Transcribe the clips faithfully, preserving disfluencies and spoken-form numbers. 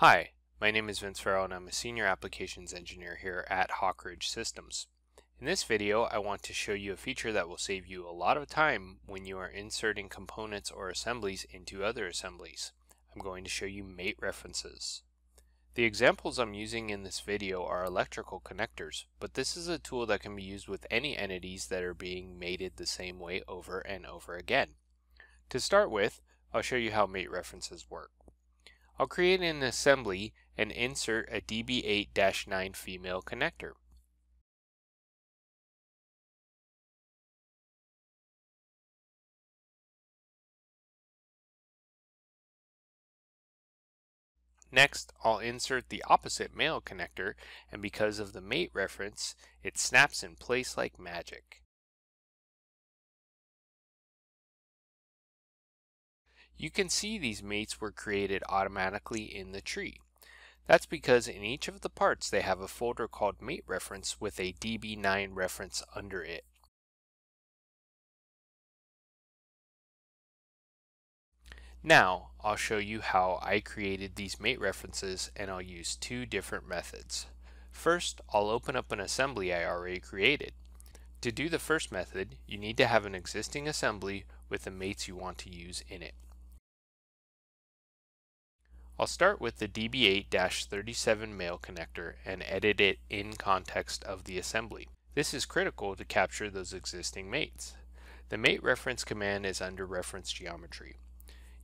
Hi, my name is Vince Farrell and I'm a Senior Applications Engineer here at Hawk Ridge Systems. In this video, I want to show you a feature that will save you a lot of time when you are inserting components or assemblies into other assemblies. I'm going to show you mate references. The examples I'm using in this video are electrical connectors, but this is a tool that can be used with any entities that are being mated the same way over and over again. To start with, I'll show you how mate references work. I'll create an assembly and insert a D B eight dash nine female connector. Next, I'll insert the opposite male connector, and because of the mate reference, it snaps in place like magic. You can see these mates were created automatically in the tree. That's because in each of the parts they have a folder called mate reference with a D B nine reference under it. Now I'll show you how I created these mate references, and I'll use two different methods. First, I'll open up an assembly I already created. To do the first method, you need to have an existing assembly with the mates you want to use in it. I'll start with the D B eight dash thirty-seven male connector and edit it in context of the assembly. This is critical to capture those existing mates. The mate reference command is under reference geometry.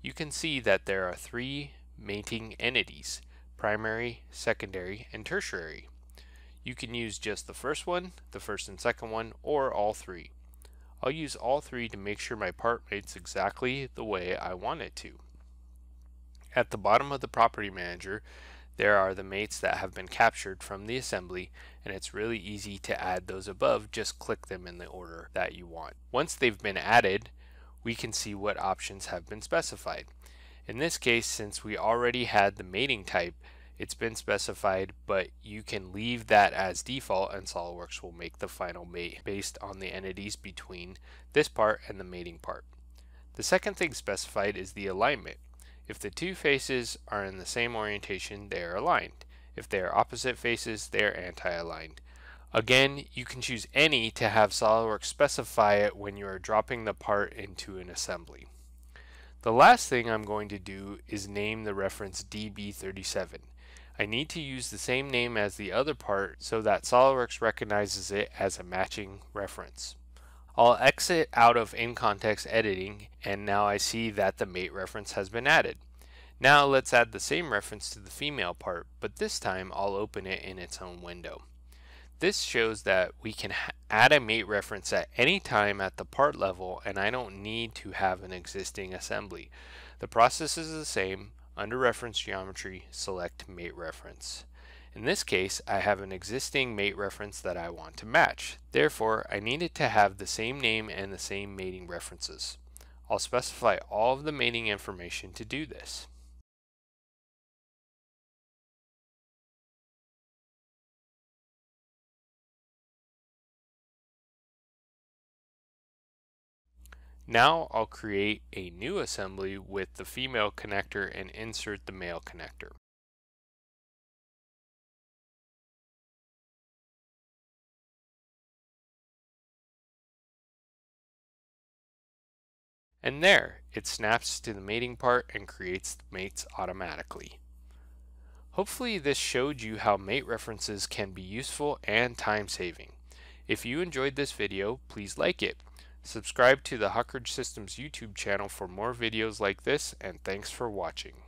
You can see that there are three mating entities: primary, secondary, and tertiary. You can use just the first one, the first and second one, or all three. I'll use all three to make sure my part mates exactly the way I want it to. At the bottom of the property manager, there are the mates that have been captured from the assembly, and it's really easy to add those above. Just click them in the order that you want. Once they've been added, we can see what options have been specified. In this case, since we already had the mating type, it's been specified, but you can leave that as default and SOLIDWORKS will make the final mate based on the entities between this part and the mating part. The second thing specified is the alignment. If the two faces are in the same orientation, they are aligned. If they are opposite faces, they are anti-aligned. Again, you can choose any to have SOLIDWORKS specify it when you are dropping the part into an assembly. The last thing I'm going to do is name the reference D B thirty-seven. I need to use the same name as the other part so that SOLIDWORKS recognizes it as a matching reference. I'll exit out of in-context editing, and now I see that the mate reference has been added. Now let's add the same reference to the female part, but this time I'll open it in its own window. This shows that we can add a mate reference at any time at the part level, and I don't need to have an existing assembly. The process is the same. Under reference geometry, select mate reference. In this case, I have an existing mate reference that I want to match. Therefore, I needed to have the same name and the same mating references. I'll specify all of the mating information to do this. Now I'll create a new assembly with the female connector and insert the male connector. And there, it snaps to the mating part and creates the mates automatically. Hopefully this showed you how mate references can be useful and time-saving. If you enjoyed this video, please like it. Subscribe to the Hawk Ridge Systems YouTube channel for more videos like this, and thanks for watching.